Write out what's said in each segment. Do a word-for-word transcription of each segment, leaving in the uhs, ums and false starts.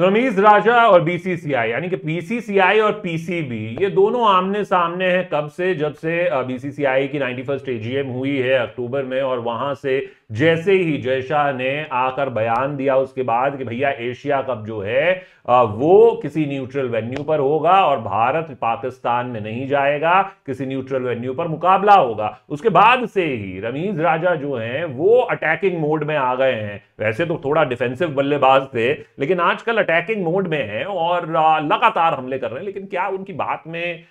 रमीज राजा और बीसीसीआई यानी कि बीसीसीआई और पीसीबी ये दोनों आमने सामने हैं कब से, जब से बीसीसीआई की नाइन्टी फर्स्ट एजीएम हुई है अक्टूबर में, और वहां से जैसे ही जय शाह ने आकर बयान दिया उसके बाद कि भैया एशिया कप जो है वो किसी न्यूट्रल वेन्यू पर होगा और भारत पाकिस्तान में नहीं जाएगा, किसी न्यूट्रल वेन्यू पर मुकाबला होगा, उसके बाद से ही रमीज राजा जो हैं वो अटैकिंग मोड में आ गए हैं। वैसे तो थोड़ा डिफेंसिव बल्लेबाज थे लेकिन आजकल अटैकिंग मोड में हैं और लगातार हमले कर रहे हैं। लेकिन क्या उनकी बात में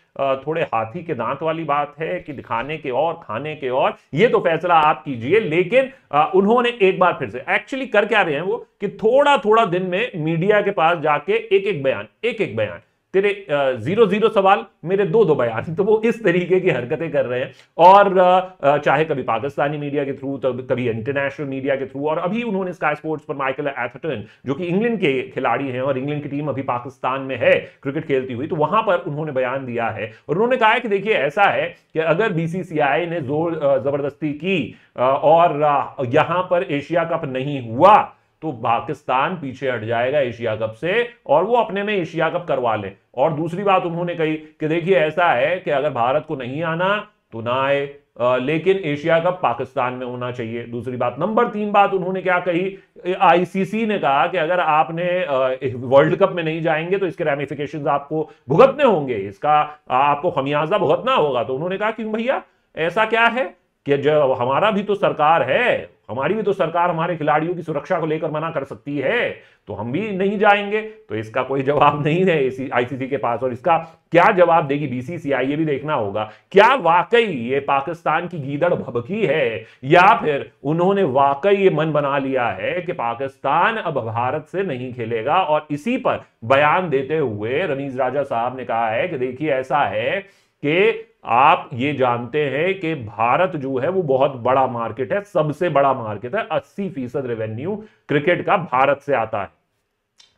थोड़े हाथी के दांत वाली बात है कि दिखाने के और खाने के और, ये तो फैसला आप कीजिए। लेकिन उन्होंने एक बार फिर से एक्चुअली कर क्या रहे हैं वो कि थोड़ा थोड़ा दिन में मीडिया के पास जाके एक एक बयान एक एक बयान, तेरे जीरो जीरो सवाल मेरे दो दो बयान, तो वो इस तरीके की हरकतें कर रहे हैं। और चाहे कभी पाकिस्तानी मीडिया के थ्रू तो कभी इंटरनेशनल मीडिया के थ्रू। और अभी उन्होंने स्काई स्पोर्ट्स पर माइकल एथरटन जो कि इंग्लैंड के खिलाड़ी हैं और इंग्लैंड की टीम अभी पाकिस्तान में है क्रिकेट खेलती हुई, तो वहां पर उन्होंने बयान दिया है और उन्होंने कहा है कि देखिए ऐसा है कि अगर बीसीसीआई ने जोर जबरदस्ती की और यहां पर एशिया कप नहीं हुआ तो पाकिस्तान पीछे हट जाएगा एशिया कप से और वो अपने में एशिया कप करवा ले। और दूसरी बात उन्होंने कही कि देखिए ऐसा है कि अगर भारत को नहीं आना तो ना आए, लेकिन एशिया कप पाकिस्तान में होना चाहिए, दूसरी बात। नंबर तीन बात उन्होंने क्या कही, आईसीसी ने कहा कि अगर आपने वर्ल्ड कप में नहीं जाएंगे तो इसके रेमिफिकेशंस आपको भुगतने होंगे, इसका आपको खमियाजा भुगतना होगा। तो उन्होंने कहा कि भैया ऐसा क्या है कि जब हमारा भी तो सरकार है, हमारी भी तो सरकार हमारे खिलाड़ियों की सुरक्षा को लेकर मना कर सकती है, तो हम भी नहीं जाएंगे। तो इसका कोई जवाब नहीं है इसी आईसीसी के पास, और इसका क्या जवाब देगी बीसीसीआई ये भी देखना होगा। क्या वाकई ये पाकिस्तान की गीदड़ भभकी है या फिर उन्होंने वाकई ये मन बना लिया है कि पाकिस्तान अब भारत से नहीं खेलेगा। और इसी पर बयान देते हुए रमीज राजा साहब ने कहा है कि देखिए ऐसा है कि आप ये जानते हैं कि भारत जो है वो बहुत बड़ा मार्केट है, सबसे बड़ा मार्केट है, अस्सी फीसद रेवेन्यू क्रिकेट का भारत से आता है।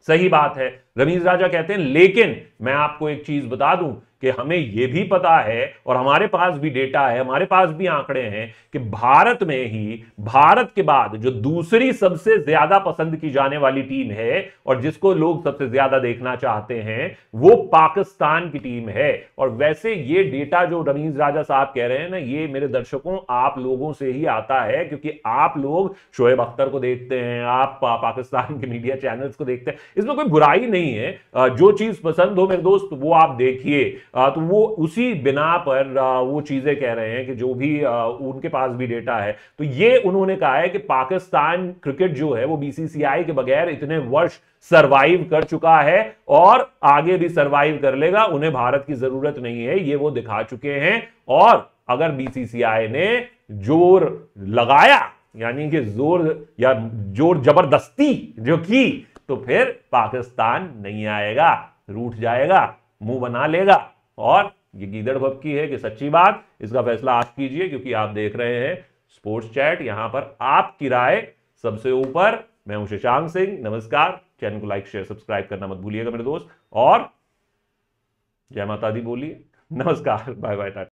सही बात है रमीज राजा कहते हैं, लेकिन मैं आपको एक चीज बता दूं कि हमें यह भी पता है और हमारे पास भी डेटा है, हमारे पास भी आंकड़े हैं कि भारत में ही, भारत के बाद जो दूसरी सबसे ज्यादा पसंद की जाने वाली टीम है और जिसको लोग सबसे ज्यादा देखना चाहते हैं वो पाकिस्तान की टीम है। और वैसे ये डेटा जो रमीज राजा साहब कह रहे हैं ना, ये मेरे दर्शकों आप लोगों से ही आता है, क्योंकि आप लोग शोएब अख्तर को देखते हैं, आप पा, पाकिस्तान के मीडिया चैनल्स को देखते हैं। इसमें कोई बुराई नहीं है, जो चीज पसंद हो मेरे दोस्त वो आप देखिए। तो वो उसी बिना पर वो चीजें कह रहे हैं कि जो भी उनके पास भी डेटा है। तो ये उन्होंने कहा है कि पाकिस्तान क्रिकेट जो है वो बीसीसीआई के बगैर इतने वर्ष सरवाइव कर चुका है और आगे भी सरवाइव कर लेगा, उन्हें भारत की जरूरत नहीं है, ये वो दिखा चुके हैं। और अगर बीसीसीआई ने जोर लगाया यानी कि जोर या जोर जबरदस्ती जो की, तो फिर पाकिस्तान नहीं आएगा, रूठ जाएगा, मुंह बना लेगा। और ये गीदड़ भभकी है कि सच्ची बात, इसका फैसला आप कीजिए, क्योंकि आप देख रहे हैं स्पोर्ट्स चैट, यहां पर आपकी राय सबसे ऊपर। मैं हूं शशांक सिंह, नमस्कार। चैनल को लाइक शेयर सब्सक्राइब करना मत भूलिएगा मेरे दोस्त, और जय माता दी बोलिए। नमस्कार, बाय बाय।